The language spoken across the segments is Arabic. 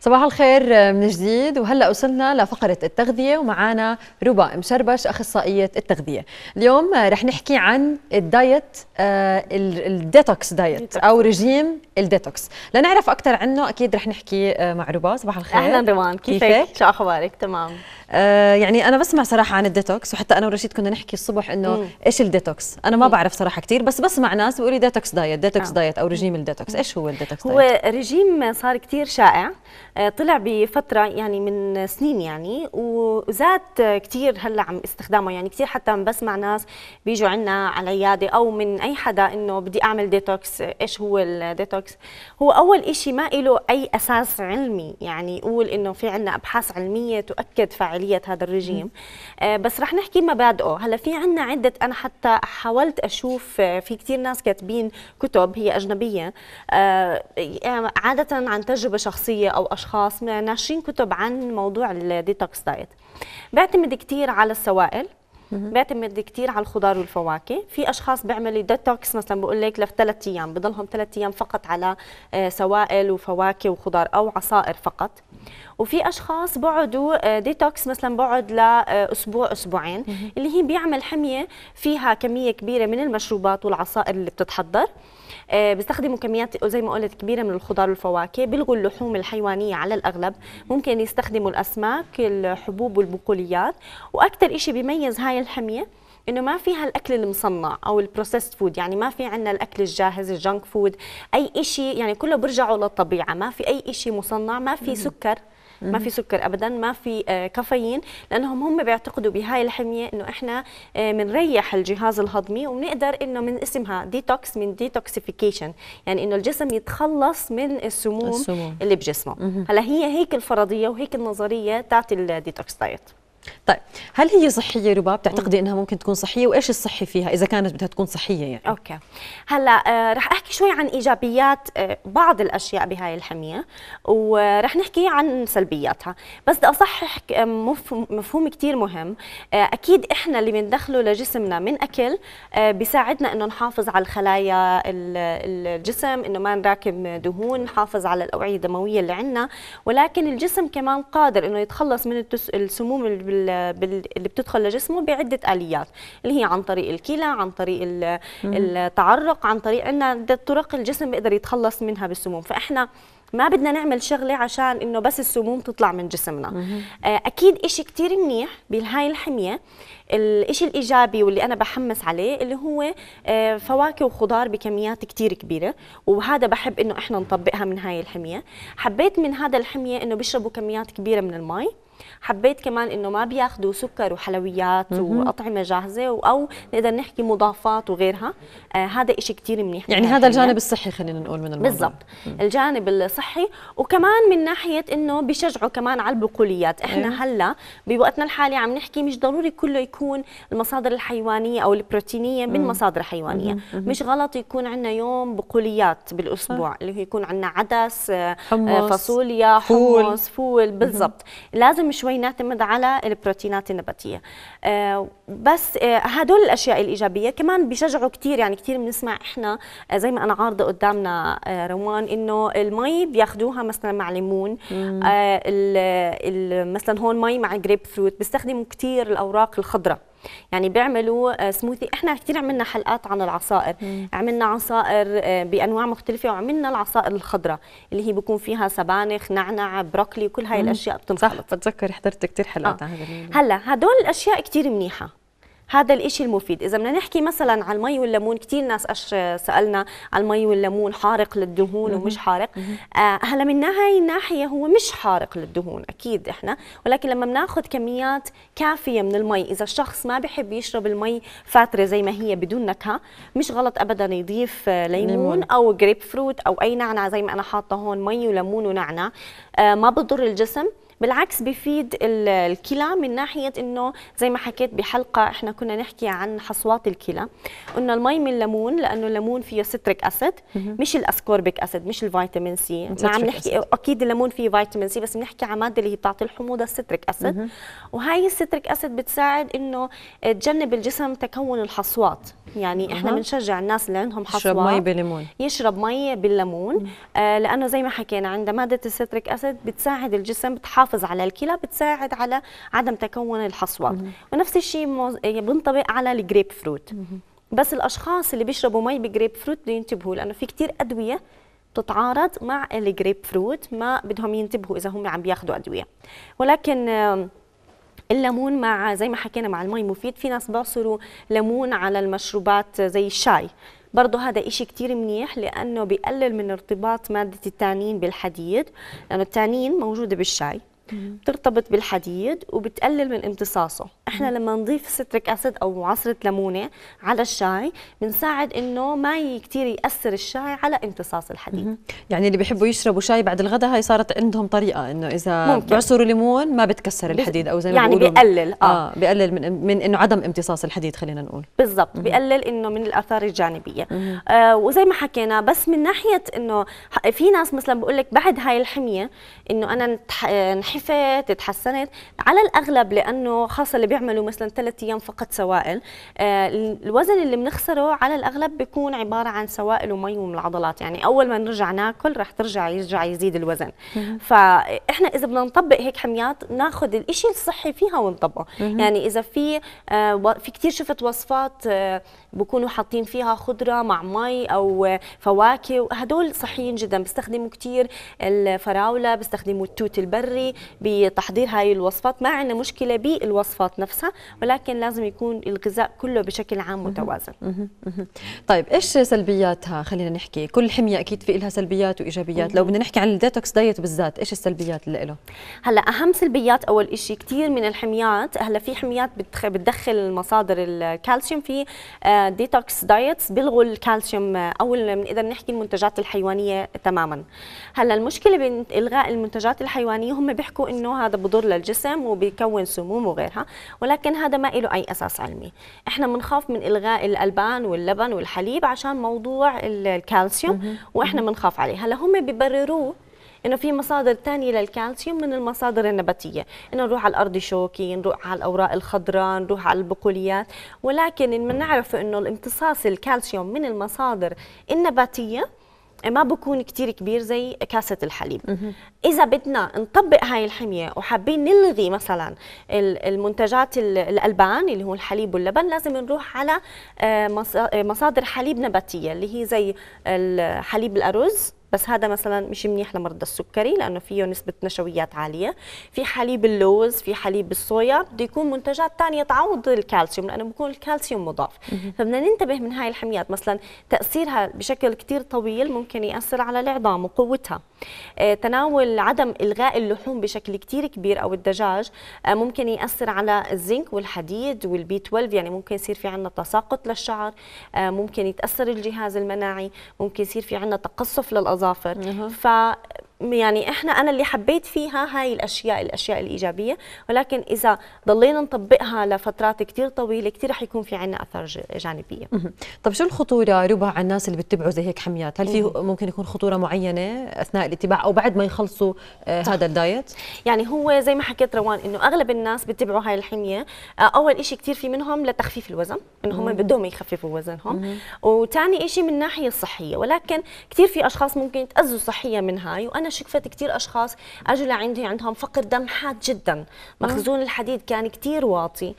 صباح الخير من جديد، وهلا وصلنا لفقرة التغذية ومعانا ربى مشربش أخصائية التغذية. اليوم رح نحكي عن الدايت الديتوكس دايت أو رجيم الديتوكس. لنعرف أكثر عنه أكيد رح نحكي مع ربى. صباح الخير. أهلا روان، كيفك؟ شو أخبارك؟ تمام. يعني أنا بسمع صراحة عن الديتوكس، وحتى أنا ورشيد كنا نحكي الصبح إنه إيش الديتوكس؟ أنا ما بعرف صراحة كثير، بس بسمع ناس بيقولوا لي ديتوكس دايت، ديتوكس دايت أو رجيم الديتوكس. إيش هو الديتوكس دايت؟ هو رجيم صار كثير شائع، طلع بفترة يعني من سنين يعني، وزاد كثير هلا عم استخدامه يعني كثير. حتى بسمع ناس بيجوا عنا على العيادة أو من أي حدا إنه بدي أعمل ديتوكس. إيش هو الديتوكس؟ هو أول إشي ما له أي أساس علمي، يعني يقول إنه في عنا أبحاث علمية تؤكد فاعلية هذا الرجيم، بس رح نحكي مبادئه. هلا في عنا عدة، أنا حتى حاولت أشوف في كثير ناس كاتبين كتب هي أجنبية عادة عن تجربة شخصية أو أشخاص ناشرين كتب عن موضوع الديتوكس دايت. بعتمد كثير على السوائل، بعتمد كثير على الخضار والفواكه. في اشخاص بيعملوا ديتوكس مثلا بقول لك لثلاث ايام، بضلهم 3 ايام فقط على سوائل وفواكه وخضار او عصائر فقط. وفي اشخاص بقعدوا ديتوكس مثلا بقعد لاسبوع اسبوعين، اللي هي بيعمل حميه فيها كميه كبيره من المشروبات والعصائر اللي بتتحضر، بيستخدموا كميات زي ما قلت كبيره من الخضار والفواكه، بيلغوا اللحوم الحيوانيه على الاغلب، ممكن يستخدموا الاسماك، الحبوب والبقوليات. واكثر شيء بيميز هاي الحميه انه ما فيها الاكل المصنع او البروسيسد فود، يعني ما في عندنا الاكل الجاهز الجنك فود، اي شيء يعني كله برجعوا للطبيعه، ما في اي شيء مصنع، ما في سكر، ما في سكر ابدا، ما في كافيين، لانهم هم بيعتقدوا بهاي الحميه انه احنا بنريح الجهاز الهضمي، وبنقدر انه من اسمها ديتوكس من ديتوكسيفيكيشن، يعني انه الجسم يتخلص من السموم اللي بجسمه. هلا هي هيك الفرضيه وهيك النظريه تاعت الديتوكس دايت. طيب هل هي صحية ربى؟ بتعتقدي انها ممكن تكون صحية؟ وايش الصحي فيها اذا كانت بدها تكون صحية يعني؟ اوكي، هلا رح احكي شوي عن ايجابيات بعض الاشياء بهاي الحمية، ورح نحكي عن سلبياتها. بس بدي اصحح مفهوم كثير مهم. اكيد احنا اللي بندخله لجسمنا من اكل بيساعدنا انه نحافظ على الخلايا الجسم، انه ما نراكم دهون، نحافظ على الاوعية الدموية اللي عندنا. ولكن الجسم كمان قادر انه يتخلص من السموم اللي بتدخل لجسمه بعدة آليات، اللي هي عن طريق الكلى، عن طريق التعرق، عن طريق ان طرق الجسم بيقدر يتخلص منها بالسموم. فاحنا ما بدنا نعمل شغله عشان انه بس السموم تطلع من جسمنا. اكيد شيء كثير منيح بهاي الحميه، الشيء الايجابي واللي انا بحمس عليه اللي هو فواكه وخضار بكميات كثير كبيره، وهذا بحب انه احنا نطبقها من هاي الحميه. حبيت من هذا الحميه انه بيشربوا كميات كبيره من المي، حبيت كمان انه ما بياخذوا سكر وحلويات واطعمه جاهزه او نقدر نحكي مضافات وغيرها. هذا شيء كثير منيح يعني، هذا الجانب الصحي خلينا نقول من الموضوع بالضبط، الجانب الصحي. وكمان من ناحيه انه بيشجعوا كمان على البقوليات. احنا هلا بوقتنا الحالي عم نحكي مش ضروري كله يكون المصادر الحيوانيه او البروتينيه من مصادر حيوانيه، مش غلط يكون عندنا يوم بقوليات بالاسبوع، اللي هو يكون عندنا عدس، حمص، فاصوليا، حمص، فول بالضبط. لازم شوي نعتمد على البروتينات النباتيه. بس هدول الاشياء الايجابيه كمان بيشجعوا كثير، يعني كثير بنسمع احنا زي ما انا عارضه قدامنا روان انه المي بياخذوها مثلا مع ليمون، مثلا هون مي مع جريب فروت، بيستخدموا كثير الاوراق الخضراء، يعني بيعملوا سموثي. احنا كثير عملنا حلقات عن العصائر، عملنا عصائر بانواع مختلفه، وعملنا العصائر الخضراء اللي هي بيكون فيها سبانخ، نعنع، بروكلي، كل هاي الاشياء بتنخلط. صح، بتذكر حضرت كثير حلقات عن هذا. هلا هدول الاشياء كثير منيحه، هذا الشيء المفيد. إذا بدنا نحكي مثلا على المي والليمون، كثير ناس سألنا على المي والليمون حارق للدهون ومش حارق. هلا من هاي الناحية هو مش حارق للدهون أكيد إحنا، ولكن لما بناخذ كميات كافية من المي، إذا الشخص ما بحب يشرب المي فاترة زي ما هي بدون نكهة، مش غلط أبدا يضيف ليمون أو جريب فروت أو أي نعنع، زي ما أنا حاطة هون مي وليمون ونعنع. ما بضر الجسم، بالعكس بفيد الكلى من ناحيه انه زي ما حكيت بحلقه احنا كنا نحكي عن حصوات الكلى، قلنا المي من الليمون لانه الليمون فيه سيتريك اسيد مش الاسكوربيك اسيد مش الفيتامين سي، ما عم نحكي اكيد الليمون فيه فيتامين سي بس بنحكي عن ماده اللي هي بتعطي الحموضه السيتريك اسيد، وهي السيتريك اسيد بتساعد انه تجنب الجسم تكون الحصوات، يعني احنا بنشجع الناس اللي عندهم حصوات يشرب مي بالليمون لانه زي ما حكينا عند ماده السيتريك اسيد بتساعد الجسم، بتحافظ على الكلى، بتساعد على عدم تكون الحصوات. ونفس الشيء بنطبق على الجريب فروت، بس الاشخاص اللي بيشربوا مي بجريب فروت بدهم ينتبهوا لانه في كثير ادويه بتتعارض مع الجريب فروت، ما بدهم ينتبهوا اذا هم عم بياخذوا ادويه. ولكن الليمون مع زي ما حكينا مع المي مفيد، في ناس بعصروا ليمون على المشروبات زي الشاي، برضه هذا إشي كتير منيح لأنه بيقلل من ارتباط مادة التانين بالحديد، لأنه التانين موجودة بالشاي بترتبط بالحديد وبتقلل من امتصاصه. احنا لما نضيف سيتريك اسيد او عصره ليمونه على الشاي بنساعد انه ما كثير ياثر الشاي على امتصاص الحديد. يعني اللي بيحبوا يشربوا شاي بعد الغداء هي صارت عندهم طريقه انه اذا بعصروا ليمون ما بتكسر الحديد او زي ما يعني بيقلل بيقلل من انه عدم امتصاص الحديد، خلينا نقول بالضبط بيقلل انه من الاثار الجانبيه. وزي ما حكينا بس من ناحيه انه في ناس مثلا بقول لك بعد هاي الحميه انه انا تحسنت، على الأغلب لأنه خاصة اللي بيعملوا مثلا 3 أيام فقط سوائل، الوزن اللي بنخسره على الأغلب بيكون عبارة عن سوائل ومي ومن العضلات، يعني أول ما نرجع ناكل رح يرجع يزيد الوزن. فإحنا إذا بدنا نطبق هيك حميات ناخذ الإشي الصحي فيها ونطبقه، يعني إذا في كتير شفت وصفات بكونوا حاطين فيها خضرة مع مي أو فواكه، هدول صحيين جدا، بيستخدموا كتير الفراولة، بيستخدموا التوت البري بتحضير هاي الوصفات، ما عندنا مشكلة بالوصفات نفسها، ولكن لازم يكون الغذاء كله بشكل عام متوازن. طيب ايش سلبياتها؟ خلينا نحكي، كل حمية اكيد في لها سلبيات وايجابيات، لو بدنا نحكي عن الديتوكس دايت بالذات ايش السلبيات اللي له؟ هلا اهم سلبيات اول شيء كثير من الحميات، هلا في حميات بتدخل مصادر الكالسيوم، في ديتوكس دايتس بيلغوا الكالسيوم او بنقدر نحكي المنتجات الحيوانية تماما. هلا المشكلة بين الغاء المنتجات الحيوانية، هم بيحكوا انه هذا بضر للجسم وبيكون سموم وغيرها، ولكن هذا ما له اي اساس علمي. احنا بنخاف من الغاء الالبان واللبن والحليب عشان موضوع الكالسيوم واحنا بنخاف عليه. هلا هم بيبرروه انه في مصادر ثانيه للكالسيوم من المصادر النباتيه، انه نروح على الارض شوكي، نروح على الاوراق الخضراء، نروح على البقوليات، ولكن بنعرف انه الامتصاص الكالسيوم من المصادر النباتيه ما بكون كتير كبير زي كاسة الحليب. إذا بدنا نطبق هاي الحمية وحابين نلغي مثلا المنتجات الألبان اللي هو الحليب واللبن، لازم نروح على مصادر حليب نباتية اللي هي زي حليب الأرز، بس هذا مثلا مش منيح لمرضى السكري لانه فيه نسبه نشويات عاليه، في حليب اللوز، في حليب الصويا، بده يكون منتجات ثانيه تعوض الكالسيوم لانه بيكون الكالسيوم مضاف. فبدنا ننتبه من هاي الحميات، مثلا تاثيرها بشكل كثير طويل ممكن ياثر على العظام وقوتها. تناول عدم الغاء اللحوم بشكل كثير كبير او الدجاج ممكن ياثر على الزنك والحديد والبي 12، يعني ممكن يصير في عندنا تساقط للشعر، ممكن يتاثر الجهاز المناعي، ممكن يصير في عندنا تقصف للأطفال يعني انا اللي حبيت فيها هاي الاشياء الايجابيه، ولكن اذا ضلينا نطبقها لفترات كثير طويله كثير رح يكون في عندنا اثار جانبيه. طب شو الخطوره ربى على الناس اللي بتبعوا زي هيك حميات؟ هل في ممكن يكون خطوره معينه اثناء الاتباع او بعد ما يخلصوا هذا الدايت؟ يعني هو زي ما حكيت روان انه اغلب الناس بتبعوا هاي الحميه، اول شيء كثير في منهم لتخفيف الوزن، ان هم بدهم يخففوا وزنهم، وثاني شيء من الناحيه الصحيه، ولكن كثير في اشخاص ممكن يتاذوا صحيا من هاي. وانا شفت كثير اشخاص اجوا لعندي عندهم فقر دم حاد جدا، مخزون الحديد كان كثير واطي،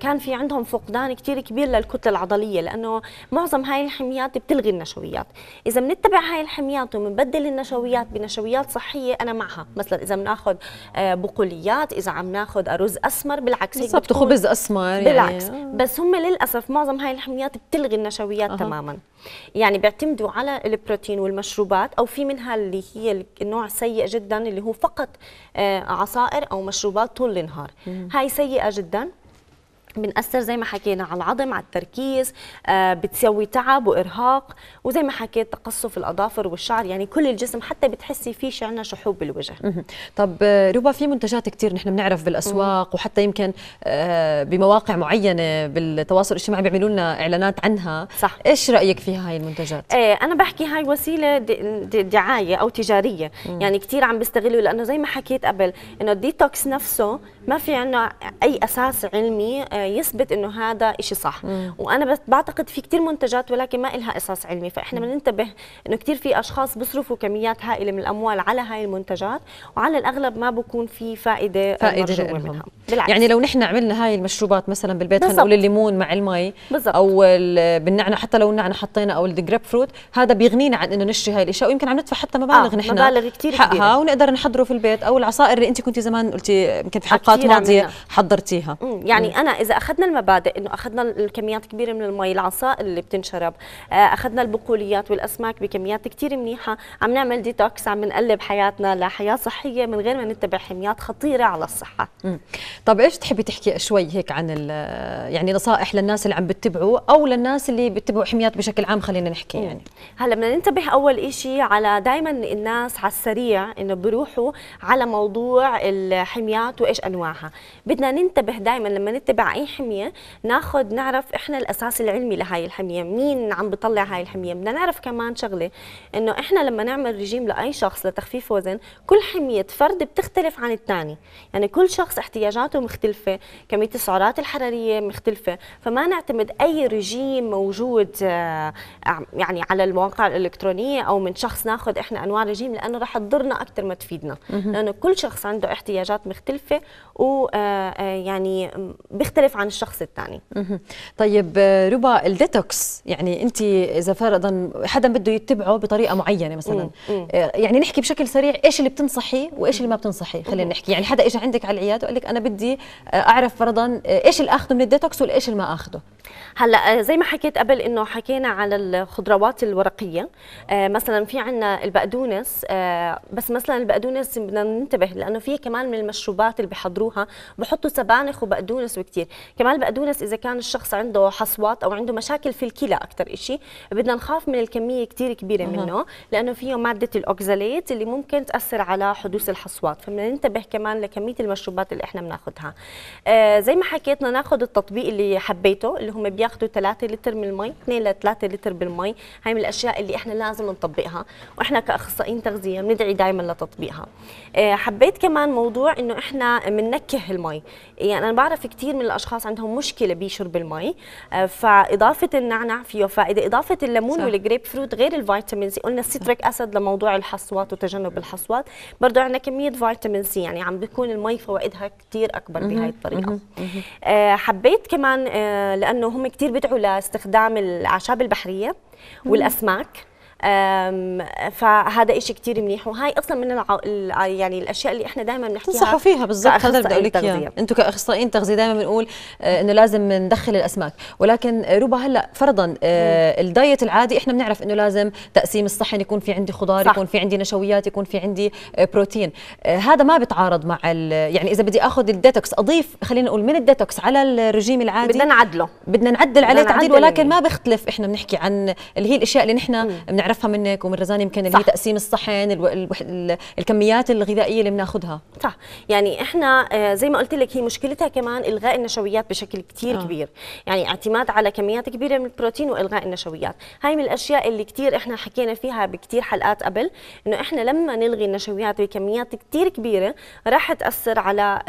كان في عندهم فقدان كثير كبير للكتله العضليه، لانه معظم هاي الحميات بتلغي النشويات. اذا بنتبع هاي الحميات وبنبدل النشويات بنشويات صحيه انا معها، مثلا اذا بناخذ بقوليات، اذا عم ناخذ ارز اسمر، بالعكس بالضبط خبز اسمر بالعكس يعني. بس هم للاسف معظم هاي الحميات بتلغي النشويات تماما، يعني بيعتمدوا على البروتين والمشروبات، او في منها اللي هي النوع سيء جدا اللي هو فقط عصائر او مشروبات طول النهار، هاي سيئه جدا بنأثر زي ما حكينا على العظم، على التركيز، بتسوي تعب وإرهاق، وزي ما حكيت تقصف الأظافر والشعر، يعني كل الجسم حتى بتحسي فيه عندنا شحوب بالوجه. طب ربى في منتجات كثير نحن بنعرف بالأسواق وحتى يمكن بمواقع معينة بالتواصل الاجتماعي بيعملوا لنا إعلانات عنها، صح. إيش رأيك فيها هاي المنتجات؟ أنا بحكي هاي وسيلة دعاية أو تجارية، يعني كثير عم بيستغلوا، لأنه زي ما حكيت قبل إنه الديتوكس نفسه ما في عندنا أي أساس علمي يثبت انه هذا شيء صح. وانا بعتقد في كثير منتجات ولكن ما لها اساس علمي، فاحنا بننتبه انه كثير في اشخاص بيصرفوا كميات هائله من الاموال على هاي المنتجات، وعلى الاغلب ما بكون في فائده منها. بالعكس. يعني لو نحن عملنا هاي المشروبات مثلا بالبيت، نقول الليمون مع المي بالزبط. او بالنعنع، حتى لو النعنع حطينا او الجريب فروت، هذا بيغنينا عن انه نشتري هاي الاشياء، ويمكن عم ندفع حتى مبالغ نحن كثير حقها، ونقدر نحضره في البيت. او العصائر اللي انت كنتي زمان قلتي يمكن في حلقات ماضيه حضرتيها. يعني انا اذا اخذنا المبادئ انه اخذنا الكميات كبيره من المي، العصائر اللي بتنشرب، اخذنا البقوليات والاسماك بكميات كثير منيحه، عم نعمل ديتوكس، عم نقلب حياتنا لحياه صحيه من غير ما نتبع حميات خطيره على الصحه. طب ايش تحبي تحكي شوي هيك عن يعني نصائح للناس اللي عم بتتبعوا، او للناس اللي بتتبعوا حميات بشكل عام؟ خلينا نحكي يعني هلا بدنا ننتبه اول شيء على دائما الناس على السريع انه بيروحوا على موضوع الحميات وايش انواعها. بدنا ننتبه دائما لما نتبع اي حميه نعرف احنا الاساس العلمي لهي الحميه، مين عم بيطلع هاي الحميه. بدنا نعرف كمان شغله، انه احنا لما نعمل ريجيم لاي شخص لتخفيف وزن، كل حميه فرد بتختلف عن الثاني، يعني كل شخص احتياجاته مختلفه، كميه السعرات الحراريه مختلفه، فما نعتمد اي ريجيم موجود يعني على المواقع الالكترونيه او من شخص ناخذ احنا انواع ريجيم، لانه رح تضرنا اكثر ما تفيدنا، لانه كل شخص عنده احتياجات مختلفه و يعني بيختلف عن الشخص الثاني. طيب ربى، الديتوكس يعني انت اذا فرضا حدا بده يتبعه بطريقه معينه مثلا، يعني نحكي بشكل سريع ايش اللي بتنصحي وايش اللي ما بتنصحي. خلينا نحكي، يعني حدا اجى عندك على العياده وقال لك انا بدي اعرف فرضا ايش اللي اخذه من الديتوكس وايش اللي ما اخذه. هلا زي ما حكيت قبل انه حكينا على الخضروات الورقيه، مثلا في عندنا البقدونس، بس مثلا البقدونس بدنا ننتبه لانه في كمان من المشروبات اللي بحضروها بحطوا سبانخ وبقدونس وكثير، كمان البقدونس اذا كان الشخص عنده حصوات او عنده مشاكل في الكلى اكثر شيء، بدنا نخاف من الكميه كثير كبيره منه، لانه فيه ماده الاوكساليت اللي ممكن تاثر على حدوث الحصوات، فبدنا ننتبه كمان لكميه المشروبات اللي احنا بناخذها. زي ما حكيتنا ناخذ التطبيق اللي حبيته، اللي هم بياخذوا 3 لتر من المي، 2 ل 3 لتر بالمي، هاي من الاشياء اللي احنا لازم نطبقها، واحنا كاخصائيين تغذيه بندعي دائما لتطبيقها. حبيت كمان موضوع انه احنا بننكه المي، يعني انا بعرف كثير من الاشخاص عندهم مشكله بشرب المي، فاضافه النعنع فيه فائده، اضافه الليمون والجريب فروت غير الفيتامين سي، قلنا السيتريك اسيد لموضوع الحصوات وتجنب الحصوات، برضه عندنا كميه فيتامين سي، يعني عم بيكون المي فوائدها كثير اكبر بهاي الطريقه. حبيت كمان لانه هم كثير بدعوا لاستخدام الاعشاب البحريه والاسماك، فهذا شيء كثير منيح، وهي اصلا من يعني الاشياء اللي احنا دائما بنحكيها بننصحوا فيها بالضبط. هذا بدي اقول لك اياه، انتم كاخصائيين تغذيه دائما بنقول انه لازم ندخل الاسماك، ولكن ربى هلا فرضا الدايت العادي احنا بنعرف انه لازم تقسيم الصحن، يكون في عندي خضار، صح. يكون في عندي نشويات، يكون في عندي بروتين، هذا ما بتعارض مع يعني اذا بدي اخذ الديتوكس اضيف، خلينا نقول من الديتوكس على الرجيم العادي بدنا نعدل عليه تعديل، ولكن ما بيختلف. احنا بنحكي عن اللي هي الاشياء اللي نحن نعرفها منك ومن رزان، يمكن اللي هي تقسيم الصحن، الكميات الغذائيه اللي بناخذها، صح. يعني احنا زي ما قلت لك هي مشكلتها كمان الغاء النشويات بشكل كثير كبير، يعني اعتماد على كميات كبيره من البروتين والغاء النشويات، هاي من الاشياء اللي كثير احنا حكينا فيها بكثير حلقات قبل، انه احنا لما نلغي النشويات بكميات كثير كبيره راح تاثر على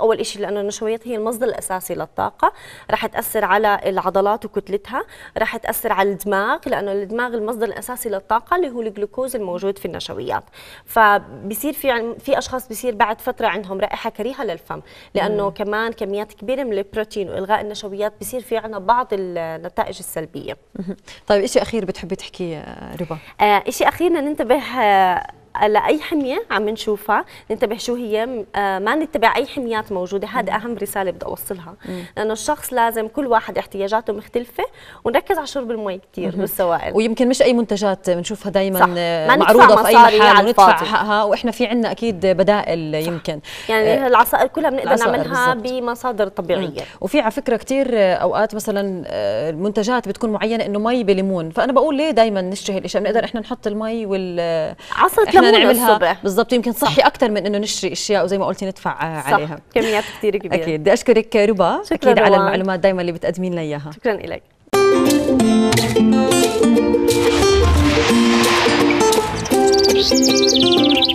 اول شيء لانه النشويات هي المصدر الاساسي للطاقه، راح تاثر على العضلات وكتلتها، راح تاثر على الدماغ لانه الدماغ المصدر الاساسي للطاقه اللي هو الجلوكوز الموجود في النشويات، فبصير في اشخاص بصير بعد فتره عندهم رائحه كريهه للفم، لانه كمان كميات كبيره من البروتين والغاء النشويات بصير في عندنا بعض النتائج السلبيه. طيب شيء اخير بتحبي تحكيه ربى؟ شيء اخير ننتبه لاي حميه عم نشوفها ننتبه شو هي، ما نتبع اي حميات موجوده. هذا اهم رساله بدي اوصلها، لانه الشخص لازم كل واحد احتياجاته مختلفه، ونركز على شرب المي كثير والسوائل، ويمكن مش اي منتجات بنشوفها دائما معروضه في اي محل وندفع حقها، واحنا في عندنا اكيد بدائل. يمكن يعني العصائر كلها بنقدر نعملها بمصادر طبيعيه. وفي على فكره كثير اوقات مثلا المنتجات بتكون معينه انه مي بليمون، فانا بقول ليه دائما نشتهي الاشياء؟ بنقدر احنا نحط المي وال عصره ليمون الصبح بالضبط، يمكن صحي اكثر من انه نشتري اشياء وزي ما قلتي ندفع عليها كميات كثير كبيره. اكيد بدي اشكرك ربى اكيد على المعلومات دائما اللي بتقدمين لنا اياها. شكرا لك.